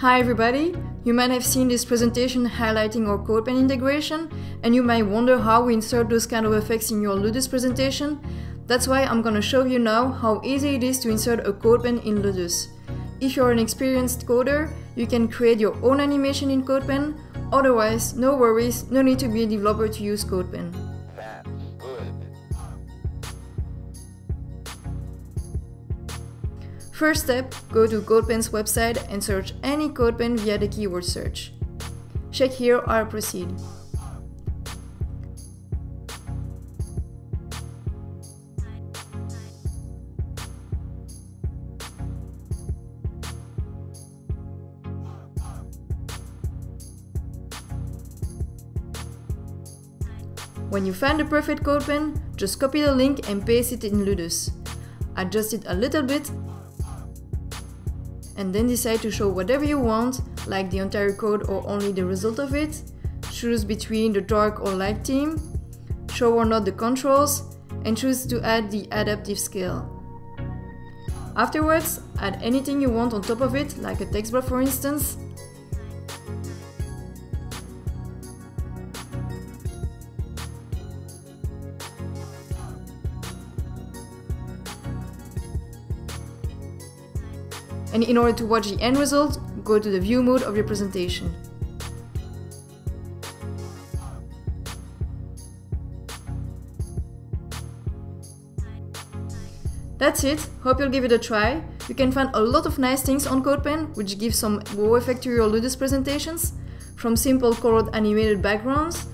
Hi everybody! You might have seen this presentation highlighting our CodePen integration, and you might wonder how we insert those kind of effects in your Ludus presentation. That's why I'm gonna show you now how easy it is to insert a CodePen in Ludus. If you're an experienced coder, you can create your own animation in CodePen. Otherwise, no worries, no need to be a developer to use CodePen. First step, go to CodePen's website and search any CodePen via the keyword search. Check here our proceed. When you find the perfect CodePen, just copy the link and paste it in Ludus. Adjust it a little bit and then decide to show whatever you want, like the entire code or only the result of it. Choose between the dark or light theme, show or not the controls, and choose to add the adaptive scale. Afterwards, add anything you want on top of it, like a text bar for instance. And in order to watch the end result, go to the view mode of your presentation. That's it, hope you'll give it a try. You can find a lot of nice things on CodePen, which gives some wow effect to your Ludus presentations, from simple colored animated backgrounds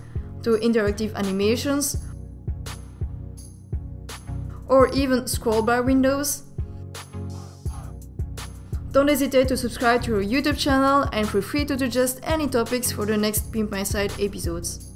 to interactive animations, or even scroll bar windows. Don't hesitate to subscribe to our YouTube channel and feel free to suggest any topics for the next Pimp My Slide episodes.